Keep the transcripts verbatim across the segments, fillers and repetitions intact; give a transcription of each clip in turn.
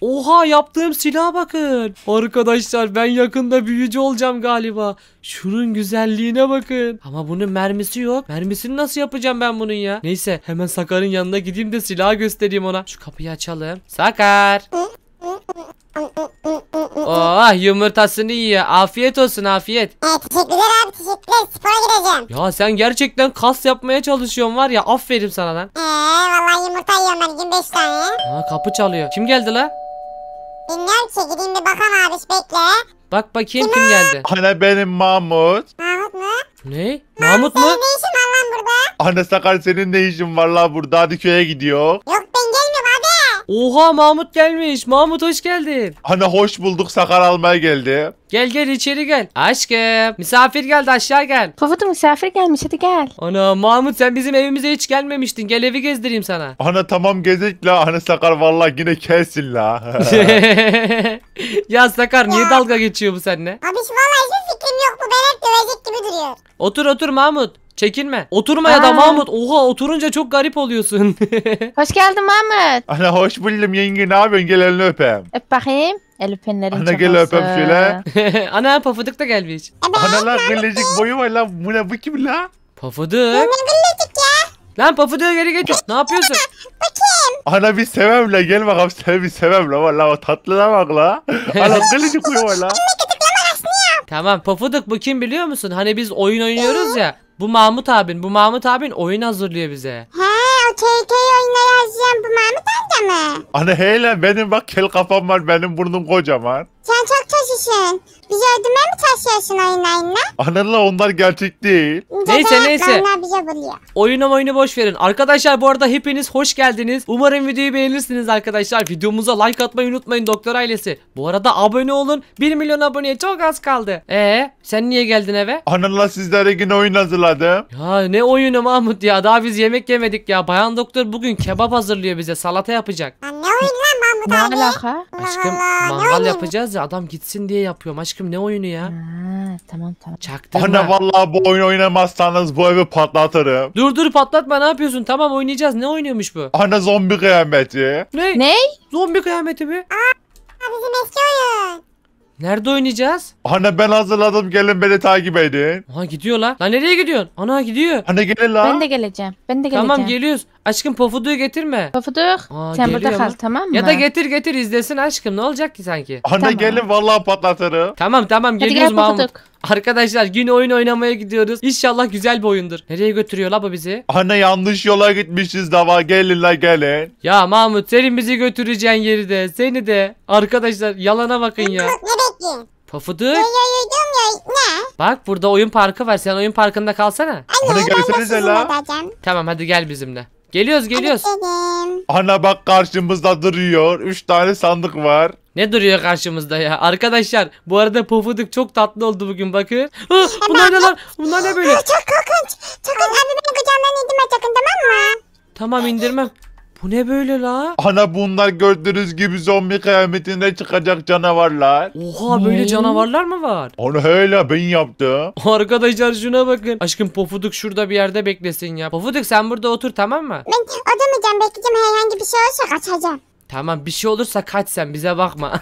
Oha, yaptığım silaha bakın. Arkadaşlar ben yakında büyücü olacağım galiba. Şunun güzelliğine bakın. Ama bunun mermisi yok. Mermisini nasıl yapacağım ben bunun ya? Neyse hemen Sakar'ın yanına gideyim de silahı göstereyim ona. Şu kapıyı açalım. Sakar. Oh, yumurtasını yiyor. Afiyet olsun, afiyet. Evet, teşekkürler abi, teşekkürler. Spora gideceğim. Ya sen gerçekten kas yapmaya çalışıyorsun var ya. Aferin sana lan. Eee vallahi yumurta yiyorum ben yirmi beş tane. Aa, kapı çalıyor. Kim geldi la? Bilmiyorum ki, gideyim bir bakalım abi, bekle. Bak bakayım kim, kim geldi. Anne benim Mahmut. Mahmut mu? Ne? Mahmut, Mahmut mu? Senin ne işin var lan burada? Anne Sakar senin ne işin var lan burada? Hadi köye gidiyor. Yok. Oha, Mahmut gelmiş. Mahmut hoş geldin. Ana hoş bulduk, Sakar almaya geldi. Gel gel içeri gel. Aşkım misafir geldi, aşağı gel. Pafutu misafir gelmiş, hadi gel. Ana Mahmut sen bizim evimize hiç gelmemiştin. Gel evi gezdireyim sana. Ana tamam gezek la. Ana Sakar vallahi yine kelsin la. Ya Sakar ya, niye dalga geçiyor bu seninle? Abi vallahi hiç fikrim yok, bu ben hep dövecek gibi duruyor. Otur otur Mahmut. Çekinme. Oturma ya da Mahmut. Oha, oturunca çok garip oluyorsun. Hoş geldin Mahmut. Ana hoş buldum yenge, ne yapıyorsun? Gel elini öpeyim. Öp bakayım. El öpenlerin çabası. Ana gel öpeyim şöyle. Ana Pafuduk da gelmiş. Ana lan güllecik boyu var lan. Bu ne, bu kim lan? Pafuduk. Ne güllecik ya? Lan Pafuduk'u geri getir. Ne yapıyorsun? Bu kim? Ana bir sevem la, gel bakalım seni bir sevem la. Valla tatlı la bak la. Ana güllecik boyu var la. Tamam Pafuduk, bu kim biliyor musun? Hani biz oyun oynuyoruz ya. Bu Mahmut abin, bu Mahmut abin oyun hazırlıyor bize. He, o K K oyunları hazırlayan bu Mahmut amca mı? Ana hele benim bak kel kafam var, benim burnum kocaman. Sen çok taşısın. Bizi öldürmeye mi taşıyorsun oyunlarına? Ananla onlar gerçek değil. Neyse de, neyse. Oyuna oyunu boş verin. Arkadaşlar bu arada hepiniz hoş geldiniz. Umarım videoyu beğenirsiniz arkadaşlar. Videomuza like atmayı unutmayın Doktor ailesi. Bu arada abone olun. bir milyon aboneye çok az kaldı. Eee sen niye geldin eve? Ananla sizlere yine oyun hazırladım. Ya ne oyunu Mahmut ya, daha biz yemek yemedik ya. Bayan Doktor bugün kebap hazırlıyor bize, salata yapacak. Ya, ne oyun lan Mahmut abi? Ne alaka? Aşkım mangal yapacağız ya, adam gitsin diye yapıyorum aşkım. Ne oyunu ya? Ha, tamam tamam. Çaktırma. Anne vallahi bu oyunu oynamazsanız bu evi patlatırım. Dur dur patlatma, ne yapıyorsun? Tamam oynayacağız. Ne oynuyormuş bu? Anne zombi kıyameti. Ne? Ne? Zombi kıyameti mi? Aa bizim eski oyun. Nerede oynayacağız? Anne ben hazırladım, gelin beni takip edin. Aha gidiyor la. Lan nereye gidiyorsun? Ana gidiyor. Anne gel la. Ben de geleceğim. Ben de geleceğim. Tamam geliyoruz. Aşkım Pofuduk'u getirme. Pofuduk aa, sen burada kal tamam mı? Ya da getir getir izlesin aşkım, ne olacak ki sanki? Anne tamam. Gelin vallahi patlatırım. Tamam tamam geliyoruz Mahmut. Hadi gel Pofuduk. Arkadaşlar yine oyun oynamaya gidiyoruz. İnşallah güzel bir oyundur. Nereye götürüyor la bu bizi? Anne yanlış yola gitmişiz daha. Gelin la gelin. Ya Mahmut senin bizi götüreceğin yeri de seni de. Arkadaşlar yalana bakın ya. Pofuduk. Bak burada oyun parkı var. Sen oyun parkında kalsana. Anne gelsenize la. Tamam hadi gel bizimle. Geliyoruz geliyoruz. Ana bak karşımızda duruyor. Üç tane sandık var. Ne duruyor karşımızda ya? Arkadaşlar bu arada Pofuduk çok tatlı oldu bugün bakın. Ha, bunlar ne lan? Bunlar ne böyle? Çok korkunç. Çok korkunç. Anne beni kucağımdan indirme sakın, tamam mı? Tamam indirmem. Bu ne böyle la? Ana bunlar gördüğünüz gibi zombi kıyametinde çıkacak canavarlar. Oha böyle hmm. canavarlar mı var? Onu öyle ben yaptım. Arkadaşlar şuna bakın. Aşkım Pofuduk şurada bir yerde beklesin ya. Pofuduk sen burada otur tamam mı? Ben oturmayacağım, bekleyeceğim, herhangi bir şey olursa kaçacağım. Tamam bir şey olursa kaç, sen bize bakma.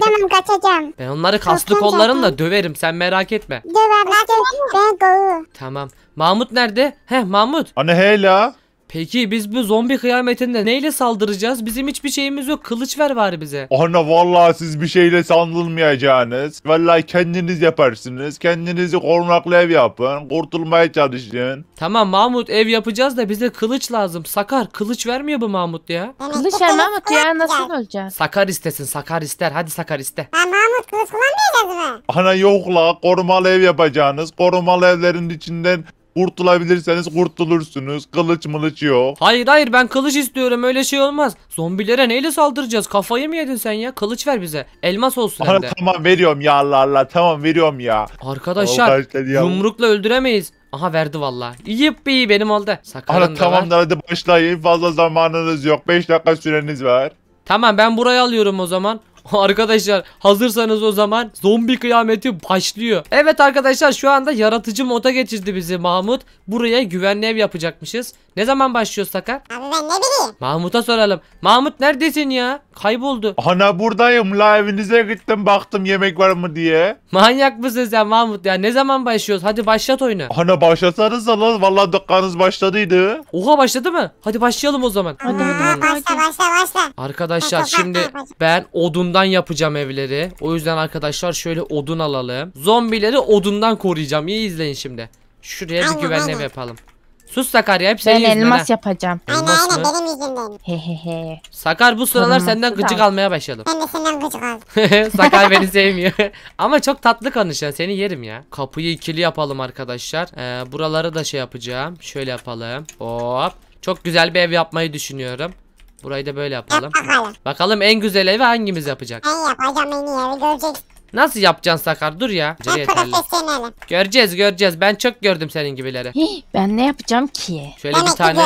Tamam kaçacağım. Ben onları kaslı kollarımla döverim, sen merak etme. Döverim. Tamam. Mahmut nerede? Heh Mahmut. Ana hele. Peki biz bu zombi kıyametinde neyle saldıracağız? Bizim hiçbir şeyimiz yok. Kılıç ver bari bize. Ana vallahi siz bir şeyle saldırılmayacaksınız. Vallahi kendiniz yaparsınız. Kendinizi korunaklı ev yapın. Kurtulmaya çalışın. Tamam Mahmut ev yapacağız da bize kılıç lazım. Sakar kılıç vermiyor bu Mahmut ya. Kılıç ver Mahmut ya, nasıl olacak? Sakar istesin, Sakar ister. Hadi Sakar iste. Ha Mahmut kılıç kullanmayacağız mı? Ana yok la, korumalı ev yapacağınız. Korumalı evlerin içinden... Kurtulabilirseniz kurtulursunuz. Kılıç mılıç yok. Hayır hayır ben kılıç istiyorum, öyle şey olmaz. Zombilere neyle saldıracağız? Kafayı mı yedin sen ya? Kılıç ver bize. Elmas olsun hem de. Tamam veriyorum ya, Allah Allah tamam veriyorum ya. Arkadaşlar, Arkadaşlar yumrukla öldüremeyiz. Aha verdi vallahi. Yippi benim oldu. Sakarın tamam da hadi başlayın, fazla zamanınız yok. beş dakika süreniz var. Tamam ben burayı alıyorum o zaman. Arkadaşlar hazırsanız o zaman zombi kıyameti başlıyor. Evet arkadaşlar, şu anda yaratıcı moda geçirdi bizi Mahmut. Buraya güvenli ev yapacakmışız. Ne zaman başlıyoruz Sakar? Abi ben ne bileyim. Mahmut'a soralım. Mahmut neredesin ya? Kayboldu. Ana buradayım la, evinize gittim baktım yemek var mı diye. Manyak mısın sen Mahmut ya? Ne zaman başlıyoruz? Hadi başlat oyunu. Ana başlasanız da lan, valla dakikanız başladıydı. Oha başladı mı? Hadi başlayalım o zaman. Hadi hadi, hadi. Başla başla başla. Arkadaşlar şimdi ben odundan yapacağım evleri. O yüzden arkadaşlar şöyle odun alalım. Zombileri odundan koruyacağım. İyi izleyin şimdi. Şuraya aynen, bir güvenli ev yapalım. Sus Sakar ya, hep senin yüzünden. Ben elmas ha. yapacağım. Elmas aynen aynen mı? Benim yüzümden. Hehehe. Sakar bu sıralar hmm, senden gıcık al. almaya başladım. Ben de senden gıcık aldım. Sakar beni sevmiyor. Ama çok tatlı konuşuyorsun, seni yerim ya. Kapıyı ikili yapalım arkadaşlar. Ee, buraları da şey yapacağım. Şöyle yapalım. Hop. Çok güzel bir ev yapmayı düşünüyorum. Burayı da böyle yapalım. Yap bakalım. Bakalım en güzel evi hangimiz yapacak? Ben yapacağım en iyi evi, göreceksin. Nasıl yapacaksın Sakar? Dur ya. Göreceğiz göreceğiz. Ben çok gördüm senin gibileri. Hii, ben ne yapacağım ki? Şöyle ben bir tane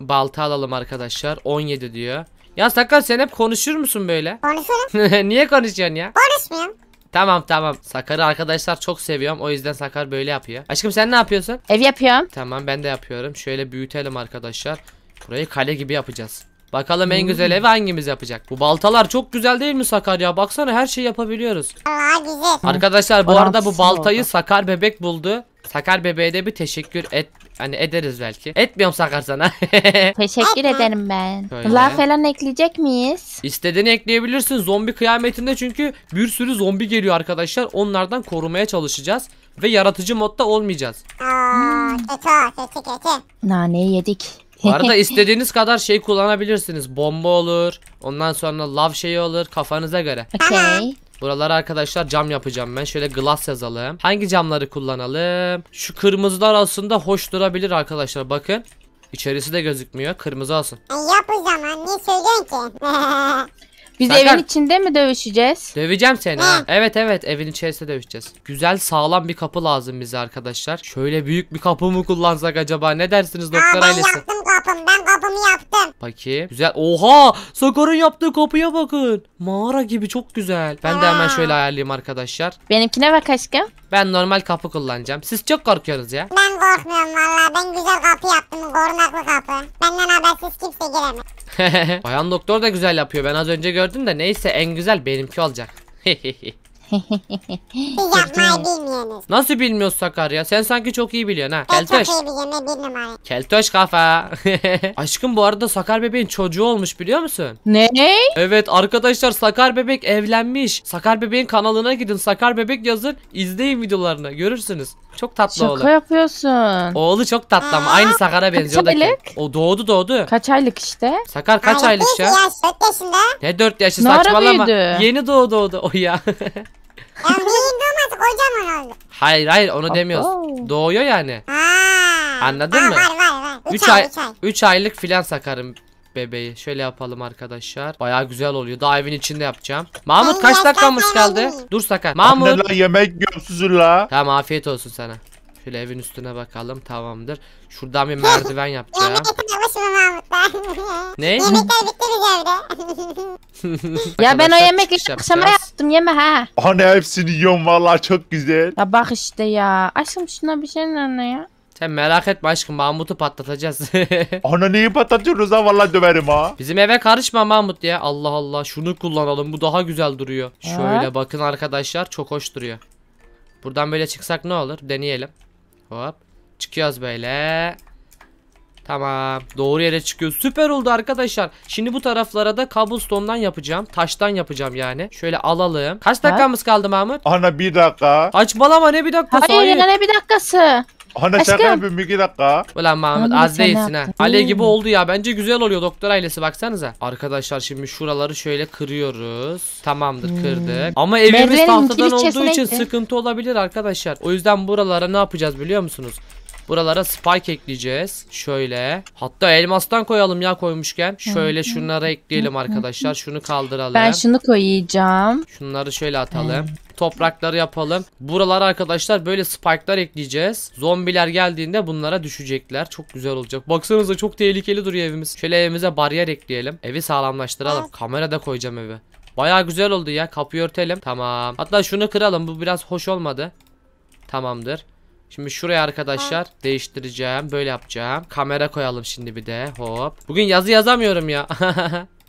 balta alalım arkadaşlar. on yedi diyor. Ya Sakar sen hep konuşur musun böyle? Konuşurum. Niye konuşuyorsun ya? Konuşmuyorum. Tamam tamam. Sakar'ı arkadaşlar çok seviyorum. O yüzden Sakar böyle yapıyor. Aşkım sen ne yapıyorsun? Ev yapıyorum. Tamam ben de yapıyorum. Şöyle büyütelim arkadaşlar. Burayı kale gibi yapacağız. Bakalım en güzel evi hangimiz yapacak? Bu baltalar çok güzel değil mi Sakar ya? Baksana her şeyi yapabiliyoruz. Arkadaşlar bu arada bu baltayı Sakar bebek buldu. Sakar bebeğe de bir teşekkür et hani ederiz belki. Etmiyorum Sakar sana. Teşekkür ederim ben. Laf falan ekleyecek miyiz? İstediğini ekleyebilirsin zombi kıyametinde, çünkü bir sürü zombi geliyor arkadaşlar. Onlardan korumaya çalışacağız. Ve yaratıcı modda olmayacağız. Aaa keçi keçi. Naneyi yedik. Bu arada istediğiniz kadar şey kullanabilirsiniz. Bomba olur. Ondan sonra lav şeyi olur. Kafanıza göre. Okay. Buralara arkadaşlar cam yapacağım ben. Şöyle glass yazalım. Hangi camları kullanalım? Şu kırmızılar aslında hoş durabilir arkadaşlar. Bakın. İçerisi de gözükmüyor. Kırmızı olsun. E yap o zaman. Niye söylüyorsun ki? Biz Sakar, evin içinde mi dövüşeceğiz? Döveceğim seni. Ha. Evet evet, evin içerisinde dövüşeceğiz. Güzel sağlam bir kapı lazım bize arkadaşlar. Şöyle büyük bir kapı mı kullansak acaba? Ne dersiniz doktor ailesi? Ben yaptım kapım. Ben kapımı yaptım. Bakayım. Güzel. Oha! Sakar'ın yaptığı kapıya bakın. Mağara gibi çok güzel. Ben de hemen şöyle ayarlayayım arkadaşlar. Benimkine bak aşkım. Ben normal kapı kullanacağım. Siz çok korkuyorsunuz ya. Ben korkmuyorum vallahi. Ben güzel kapı yaptım. Korunaklı kapı. Benden habersiz kimse giremez. Bayan doktor da güzel yapıyor. Ben az önce gördüm de neyse en güzel benimki olacak. Yapmayı bilmiyorsunuz. Nasıl bilmiyorsun Sakar ya? Sen sanki çok iyi biliyorsun ha. Ben Keltoş. Çok iyi biliyorum, ne bir numara. Keltoş kafa. Aşkım bu arada Sakar bebeğin çocuğu olmuş biliyor musun? Ne? Evet arkadaşlar Sakar bebek evlenmiş. Sakar bebeğin kanalına gidin. Sakar bebek yazın. İzleyin videolarını. Görürsünüz. Çok tatlı oğlu. Şaka yapıyorsun. Oğlu çok tatlı ama aynı Sakar'a benziyor. Kaç aylık? O doğdu doğdu. Kaç aylık işte? Sakar kaç aylık ya? dört yaşında. Ne dört yaşı saçmalama. Yeni doğdu doğdu o ya. Ya yeni doğmadı, kocaman oldu. Hayır hayır onu demiyoruz. Doğuyor yani. Anladın mı? Var var var. üç aylık filan Sakar'ım bebeği. Şöyle yapalım arkadaşlar. Bayağı güzel oluyor. Daha evin içinde yapacağım. Mahmut ben kaç dakikamız kaldı? Dur Sakar. Mahmut. Anne la, yemek gömsüzür la. Tamam afiyet olsun sana. Şöyle evin üstüne bakalım. Tamamdır. Şuradan bir merdiven yapacağım. Ne? Yemekler bitti mi evde? Ya ben o yemekleri akşama yaptım yeme ha. Anne hepsini yiyorum vallahi çok güzel. Ya bak işte ya. Aşkım şuna bir şeyin anne ya. Sen merak etme aşkım, Mahmut'u patlatacağız. Ana neyi patlatıyoruz ha, vallahi döverim ha. Bizim eve karışma Mahmut ya. Allah Allah, şunu kullanalım, bu daha güzel duruyor. Evet. Şöyle bakın arkadaşlar, çok hoş duruyor. Buradan böyle çıksak ne olur, deneyelim. Hop çıkıyoruz böyle. Tamam doğru yere çıkıyoruz, süper oldu arkadaşlar. Şimdi bu taraflara da cobblestone'dan yapacağım, taştan yapacağım yani. Şöyle alalım. Kaç dakikamız kaldı Mahmut? Ana bir dakika. Açmalama, ne bir dakikası? Hayır, hayır. Ne bir dakikası? Ana şaka yapayım, iki dakika. Ulan Mahmut abi, az değilsin ha. Ale gibi oldu ya, bence güzel oluyor doktor ailesi, baksanıza. Arkadaşlar şimdi şuraları şöyle kırıyoruz. Tamamdır hmm. kırdık. Ama evimiz Merve'nin tahtadan olduğu için gitti. Sıkıntı olabilir arkadaşlar. O yüzden buralara ne yapacağız biliyor musunuz? Buralara spike ekleyeceğiz. Şöyle. Hatta elmastan koyalım ya koymuşken. Şöyle şunları ekleyelim arkadaşlar. Şunu kaldıralım. Ben şunu koyacağım. Şunları şöyle atalım. Toprakları yapalım. Buralara arkadaşlar böyle spike'lar ekleyeceğiz. Zombiler geldiğinde bunlara düşecekler. Çok güzel olacak. Baksanıza çok tehlikeli duruyor evimiz. Şöyle evimize bariyer ekleyelim. Evi sağlamlaştıralım. Kamerada koyacağım evi. Baya güzel oldu ya. Kapıyı örtelim. Tamam. Hatta şunu kıralım. Bu biraz hoş olmadı. Tamamdır. Şimdi şuraya arkadaşlar ha. değiştireceğim. Böyle yapacağım. Kamera koyalım şimdi bir de. Hop. Bugün yazı yazamıyorum ya.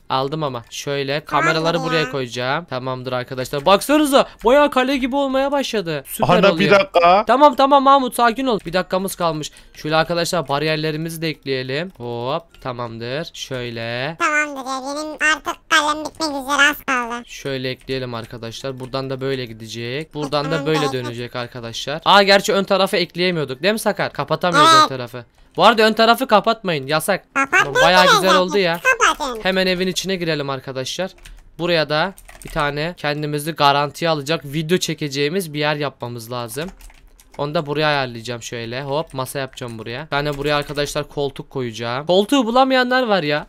Aldım ama. Şöyle kameraları buraya koyacağım. Tamamdır arkadaşlar. Baksanıza. Bayağı kale gibi olmaya başladı. Süper Ana, oluyor. Bir dakika. Tamam tamam Mahmut sakin ol. Bir dakikamız kalmış. Şöyle arkadaşlar bariyerlerimizi de ekleyelim. Hop. Tamamdır. Şöyle. Tamamdır ya. Benim artık kalem bitmek üzere az kaldı. Şöyle ekleyelim arkadaşlar. Buradan da böyle gidecek. Buradan da böyle dönecek arkadaşlar. Aa gerçi ön tarafı ekleyemiyorduk. Değil mi Sakar? Kapatamıyoruz evet. ön tarafı. Bu arada ön tarafı kapatmayın. Yasak. Bayağı güzel oldu ya. Hemen evin içine girelim arkadaşlar. Buraya da bir tane kendimizi garantiye alacak video çekeceğimiz bir yer yapmamız lazım. Onu da buraya ayarlayacağım şöyle. Hop masa yapacağım buraya. Bir tane buraya arkadaşlar koltuk koyacağım. Koltuğu bulamayanlar var ya.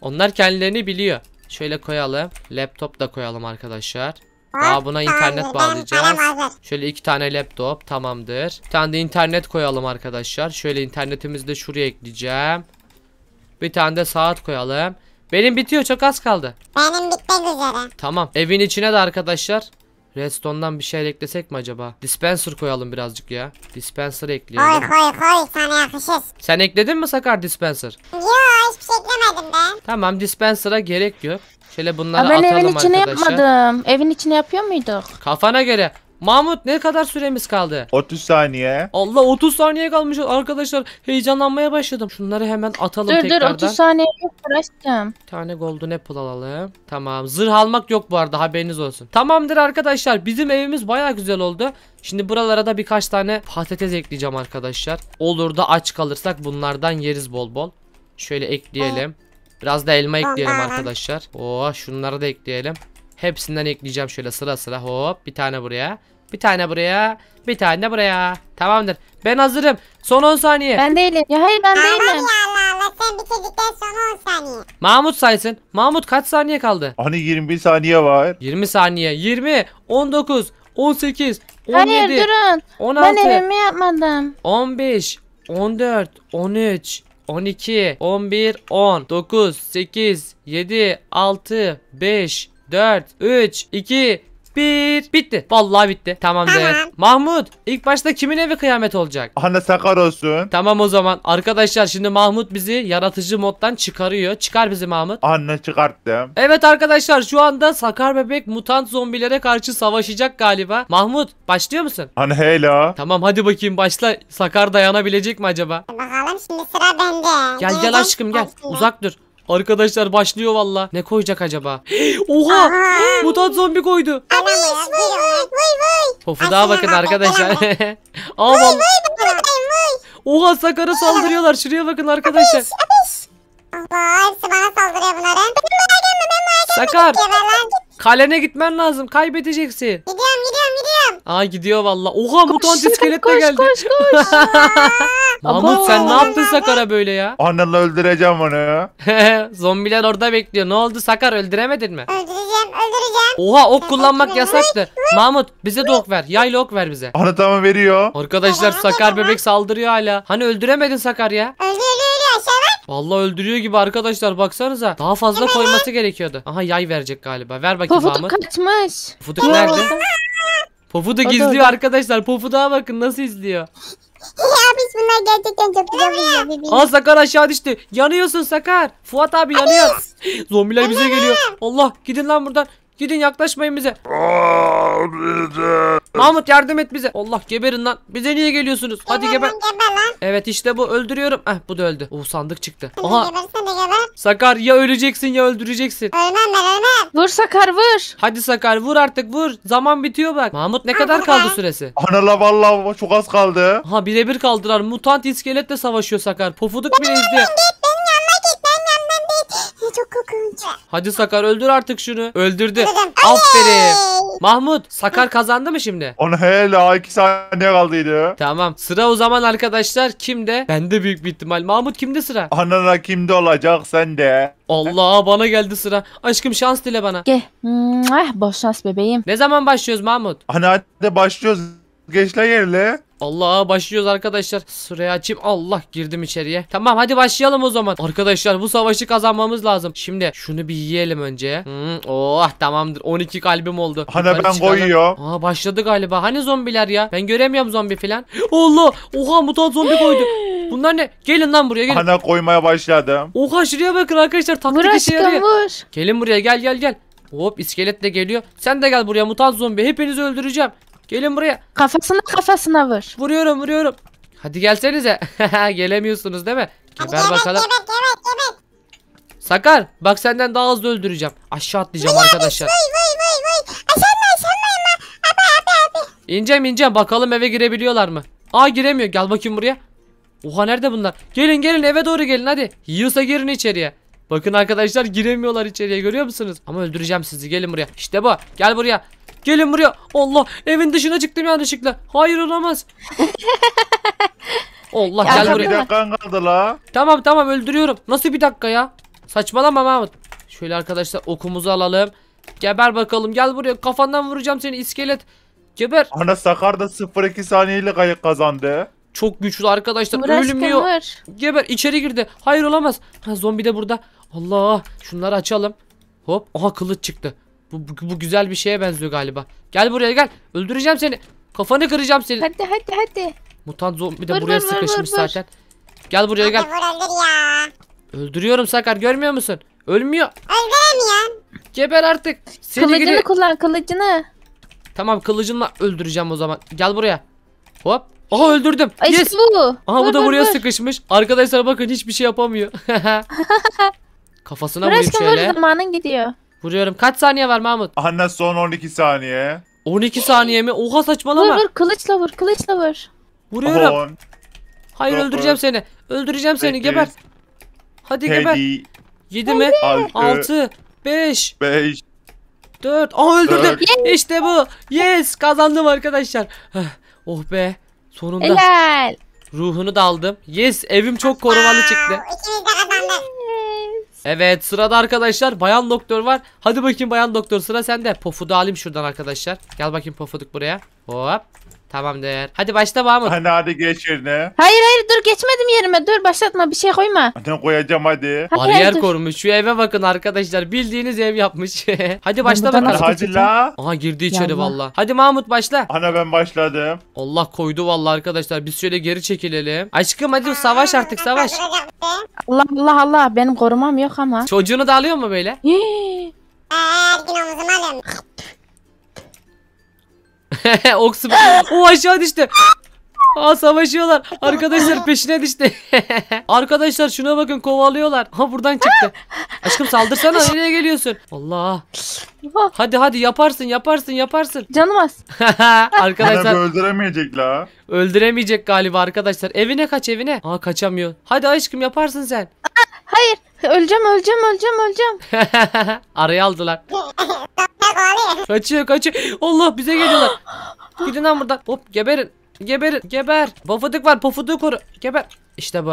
Onlar kendilerini biliyor. Şöyle koyalım. Laptop da koyalım arkadaşlar. Daha buna internet bağlayacağız. Şöyle iki tane laptop tamamdır. Bir tane de internet koyalım arkadaşlar. Şöyle internetimizi de şuraya ekleyeceğim. Bir tane de saat koyalım. Benim bitiyor, çok az kaldı. Benim bitmek üzere. Tamam. Evin içine de arkadaşlar Redstone'dan bir şey eklesek mi acaba? Dispenser koyalım birazcık ya. Dispenser ekleyelim. Koy koy koy, sana yakışır. Sen ekledin mi Sakar dispenser? Yok, hiçbir şey eklemedim ben. Tamam, dispenser'a gerek yok. Şöyle bunları atalım arkadaşlar. Ben evin içine yapmadım. Evin içine yapıyor muyduk? Kafana göre. Mahmut ne kadar süremiz kaldı? otuz saniye. Allah otuz saniye kalmış arkadaşlar. Heyecanlanmaya başladım. Şunları hemen atalım dur, tekrardan. Dur dur otuz saniye yok uğraştım. Bir tane golden apple alalım. Tamam. Zırh almak yok bu arada, haberiniz olsun. Tamamdır arkadaşlar. Bizim evimiz baya güzel oldu. Şimdi buralara da birkaç tane patates ekleyeceğim arkadaşlar. Olur da aç kalırsak bunlardan yeriz bol bol. Şöyle ekleyelim. Biraz da elma ekleyelim arkadaşlar. Oo, şunları da ekleyelim. Hepsinden ekleyeceğim şöyle sıra sıra. Hop bir tane buraya. Bir tane buraya, bir tane buraya. Tamamdır. Ben hazırım. Son on saniye. Ben değilim. Ya hayır ben Allah değilim. Allah Allah sen bitirdikten sonra on saniye. Mahmut saysın. Mahmut kaç saniye kaldı? Hani yirmi bir saniye var. yirmi saniye. yirmi, on dokuz, on sekiz, on yedi. Hayır durun. on altı. Ben evimi yapmadım. on beş, on dört, on üç, on iki, on bir, on, dokuz, sekiz, yedi, altı, beş, dört, üç, iki, bir. Bitti. Vallahi bitti. Tamamdır. Tamam. Mahmut ilk başta kimin evi kıyamet olacak? Ana Sakar olsun. Tamam o zaman. Arkadaşlar şimdi Mahmut bizi yaratıcı moddan çıkarıyor. Çıkar bizi Mahmut. Anne çıkarttım. Evet arkadaşlar şu anda Sakar bebek mutant zombilere karşı savaşacak galiba. Mahmut başlıyor musun? Anne hello. Tamam hadi bakayım başla. Sakar dayanabilecek mi acaba? Bakalım şimdi sıra bende. Gel gel aşkım gel. Uzak dur. Arkadaşlar başlıyor valla. Ne koyacak acaba? Oha! Mutant zombi koydu. Ana iş vay vay vay. Tofu daha bakın arkadaşlar. Vay vay vay. Oha Sakar'a saldırıyorlar. Şuraya bakın arkadaşlar. Allah hepsi bana saldırıyor bunların. Sakar. Kalene gitmen lazım. Kaybedeceksin. Gidiyorum gidiyorum gidiyorum. Aa gidiyor valla. Oha mutant iskelet de geldi. Koş koş koş. Mahmut sen ne yaptın Sakar'a böyle ya? Anıl öldüreceğim onu. Zombiler orada bekliyor. Ne oldu Sakar, öldüremedin mi? Öldüreceğim öldüreceğim. Oha ok kullanmak yasaktı. Mahmut bize de ok ver. Yayla ok ver bize. Anıl tamam veriyor. Arkadaşlar Sakar bebek saldırıyor hala. Hani öldüremedin Sakar ya? Öldü öldü öldü aşağı bak. Valla öldürüyor gibi arkadaşlar baksanıza. Daha fazla koyması gerekiyordu. Aha yay verecek galiba. Ver bakayım Mahmut. Pofuduk kaçmış. Pofuduk nerede? Pofuduk izliyor arkadaşlar. Pofuduğa bakın nasıl izliyor. Ya biz bunlar gerçekten çok güzel. Aa Sakar aşağı düştü. Yanıyorsun Sakar. Fuat abi yanıyor. Zombiler bize geliyor. Allah gidin lan buradan. Gidin yaklaşmayın bize. Mahmut yardım et bize. Allah geberin lan. Bize niye geliyorsunuz? Geber hadi geber. Lan, geber lan. Evet işte bu öldürüyorum. Eh bu da öldü. Oh sandık çıktı. Aha. Gebersen de geber. Sakar ya öleceksin ya öldüreceksin. Ölmem ben ölmem. Vur Sakar vur. Hadi Sakar vur artık vur. Zaman bitiyor bak. Mahmut ne kadar kaldı süresi? Anala vallahi çok az kaldı. Ha birebir kaldılar. Mutant iskeletle savaşıyor Sakar. Pofuduk bile izliyor. Çok korkunç. Hadi Sakar öldür artık şunu. Öldürdü. Öldüm. Aferin. Oley. Mahmut Sakar kazandı mı şimdi? Ona hele iki saniye kaldıydı. Tamam. Sıra o zaman arkadaşlar kimde? Bende büyük bir ihtimal. Mahmut kimde sıra? Anana kimde olacak sende? Allah bana geldi sıra. Aşkım şans dile bana. Gel. Ah boş şans bebeğim. Ne zaman başlıyoruz Mahmut? Ana hadi başlıyoruz. Geçle yerle. Allah, başlıyoruz arkadaşlar. Sıraya açayım. Allah, girdim içeriye. Tamam, hadi başlayalım o zaman. Arkadaşlar bu savaşı kazanmamız lazım. Şimdi şunu bir yiyelim önce. Hmm, oh tamamdır. on iki kalbim oldu. Hani yukarı ben çıkalım. Koyuyor. Aa, başladı galiba. Hani zombiler ya? Ben göremiyorum zombi falan. Allah! Oha, mutant zombi koydu. Bunlar ne? Gelin lan buraya, gelin. Hani koymaya başladım. Oha, şuraya bakın arkadaşlar. Taktik işe yarıyor. Gelin buraya, gel gel gel. Hop, iskelet de geliyor. Sen de gel buraya mutant zombi. Hepinizi öldüreceğim. Gelin buraya. Kafasına kafasına vur. Vuruyorum vuruyorum. Hadi gelsenize. Gelemiyorsunuz değil mi? Geber evet, bakalım. Evet, evet, evet. Sakar, bak senden daha hızlı öldüreceğim. Aşağı atlayacağım vay arkadaşlar. Vay vay vay vay. Aşağıma aşağıma ama. Abi abi abi. İneceğim ineceğim. Bakalım eve girebiliyorlar mı? Aa, giremiyor. Gel bakayım buraya. Oha, nerede bunlar? Gelin gelin eve doğru gelin hadi. Yiyorsa girin içeriye. Bakın arkadaşlar, giremiyorlar içeriye, görüyor musunuz? Ama öldüreceğim sizi, gelin buraya. İşte bu. Gel buraya. Gelin buraya. Allah, evin dışına çıktım yanlışlıkla. Hayır, olamaz. Allah, ya gel buraya. Bir dakikan kaldı la. Tamam tamam, öldürüyorum. Nasıl bir dakika ya? Saçmalama Mahmut. Şöyle arkadaşlar okumuzu alalım. Geber bakalım, gel buraya. Kafandan vuracağım seni iskelet. Geber. Ana, Sakar da sıfır iki saniyeyle kayık kazandı. Çok güçlü arkadaşlar. Burası ölmüyor. Kemur. Geber, içeri girdi. Hayır, olamaz. Ha, zombi de burada. Allah, şunları açalım. Hop, aha kılıç çıktı. Bu, bu, bu güzel bir şeye benziyor galiba. Gel buraya gel. Öldüreceğim seni. Kafanı kıracağım seni. Hadi hadi hadi. Mutant zombi de vur, buraya vur, sıkışmış vur, vur. Zaten. Gel buraya hadi, gel. Vur, ya. Öldürüyorum Sakar, görmüyor musun? Ölmüyor. Öldüremiyorum. Geber artık. Seni kılıcını giriyor. Kullan kılıcını. Tamam, kılıcımla öldüreceğim o zaman. Gel buraya. Hop. Aha, öldürdüm. Yes. İşte bu. Aha, vur, bu da vur, buraya vur. Sıkışmış. Arkadaşlar bakın, hiçbir şey yapamıyor. Kafasına vurayım şöyle. Vur, zamanın gidiyor. Vuruyorum. Kaç saniye var Mahmut? Anne, son on iki saniye. on iki saniye mi? Oha, saçmalama. Vur vur, kılıçla vur, kılıçla vur. Vuruyorum. on, hayır, dokuz, öldüreceğim seni. Öldüreceğim sekiz, seni, geber. Hadi yedi, geber. yedi mi? altı, beş. beş. dört. Aha, öldürdüm. dört. İşte bu. Yes, kazandım arkadaşlar. Oh be. Sonunda. Helal. Ruhunu da aldım. Yes, evim çok korumalı çıktı. İkimiz de kazandık. Evet, sırada arkadaşlar Bayan Doktor var. Hadi bakayım Bayan Doktor, sıra sende. Pofudu alayım şuradan arkadaşlar. Gel bakayım pofuduk buraya. Hop. Tamamdır. Hadi başla Mahmut. Hani hadi geç yerine. Hayır hayır, dur, geçmedim yerime. Dur, başlatma, bir şey koyma. Ben koyacağım hadi. Bariyer korumuş. Şu eve bakın arkadaşlar. Bildiğiniz ev yapmış. Hadi başla bakalım. Hadi la. Aha, girdi içeri valla. Hadi Mahmut, başla. Ana, ben başladım. Allah koydu valla arkadaşlar. Biz şöyle geri çekilelim. Aşkım hadi savaş artık, savaş. Allah Allah Allah, benim korumam yok ama. Çocuğunu da alıyor mu böyle? Her gün omuzumu alıyorum. Oksum. O aşağı düştü. Aa, savaşıyorlar. Arkadaşlar peşine düştü. Arkadaşlar şuna bakın, kovalıyorlar. Ha, buradan çıktı. Aşkım saldırsana, nereye geliyorsun? Allah. Hadi hadi, yaparsın yaparsın yaparsın. Canım az. Arkadaşlar öldüremeyecek la. Öldüremeyecek galiba arkadaşlar. Evine kaç, evine. Aa, kaçamıyor. Hadi aşkım, yaparsın sen. Hayır, öleceğim öleceğim öleceğim öleceğim. Araya aldılar. Kaçıyor kaçıyor. Allah, bize geliyorlar. Gidin lan buradan. Hop, geberin. Geberin. Geber. Pofuduk var, pofuduğu koru. Geber. İşte bu.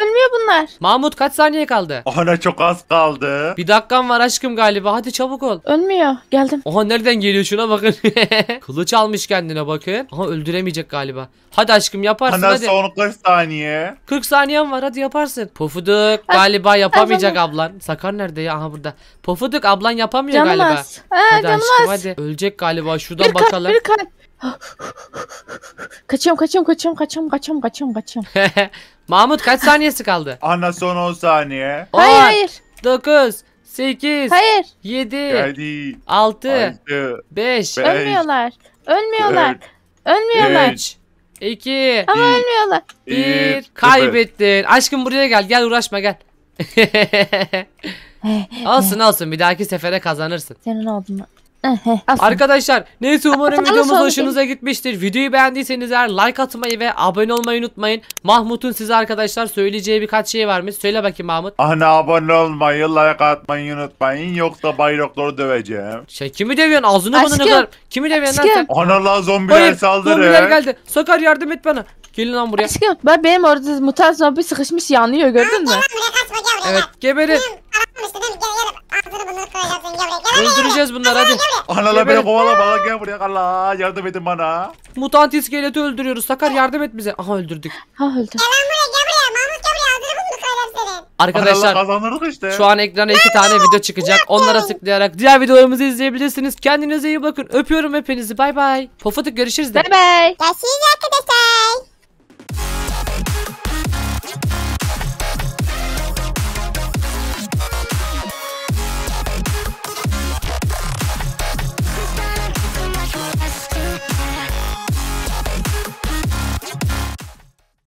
Ölmüyor bunlar. Mahmut, kaç saniye kaldı? Ana, çok az kaldı. Bir dakikan var aşkım galiba. Hadi çabuk ol. Ölmüyor. Geldim. Oha, nereden geliyor, şuna bakın. Kılıç almış kendine, bakın. Aha, öldüremeyecek galiba. Hadi aşkım, yaparsın. Ana, hadi. Son kırk saniye. kırk saniyen var, hadi yaparsın. Pofuduk galiba yapamayacak ablan. Sakar nerede ya? Aha, burada. Pofuduk, ablan yapamıyor canmaz galiba. Aa, hadi canmaz aşkım, hadi. Ölecek galiba. Şuradan bir bakalım. Bir kalp. Kaçıyorum kaçıyorum kaçıyorum kaçıyorum kaçıyorum kaçıyorum kaçıyorum. Mahmut, kaç saniyesi kaldı? Ana, son on saniye. on, hayır hayır. dokuz, sekiz, hayır. yedi, hadi. altı, altı, beş. Ölmüyorlar. Ölmüyorlar. dört, ölmüyorlar. üç, iki. Ama ölmüyorlar. bir. Kaybettin. Aşkım buraya gel. Gel, uğraşma, gel. Olsun olsun, bir dahaki sefere kazanırsın. Senin oldun mu? Arkadaşlar neyse, umarım videomuz hoşunuza gitmiştir. Videoyu beğendiyseniz eğer like atmayı ve abone olmayı unutmayın. Mahmut'un size arkadaşlar söyleyeceği birkaç şey varmış. Söyle bakayım Mahmut. Ana, abone olmayı, like atmayı unutmayın. Yoksa Bay Doktor'u döveceğim. Şey, kimi dövüyorsun? Ağzını bana ne kadar? Kimi dövüyorsun lan sen? Ana la, zombiler saldırıyor. Zombiler geldi. Sakar, yardım et bana. Gelin lan buraya. Aşkım ben benim orada mutant zombi sıkışmış yanıyor, gördün mü? Evet geberin. Öldüreceğiz bunları hadi. Anala beni kovala bana, gel buraya. Allah yardım edin bana. Mutant iskeleti öldürüyoruz. Sakar yardım et bize. Aha öldürdük. Ha öldürdük. Arkadaşlar işte. Şu an ekrana iki tane video çıkacak. Onlara tıklayarak diğer videolarımızı izleyebilirsiniz. Kendinize iyi bakın. Öpüyorum hepinizi. Bay bay. Pofatık görüşürüz de. Bay bay. Görüşürüz arkadaşlar.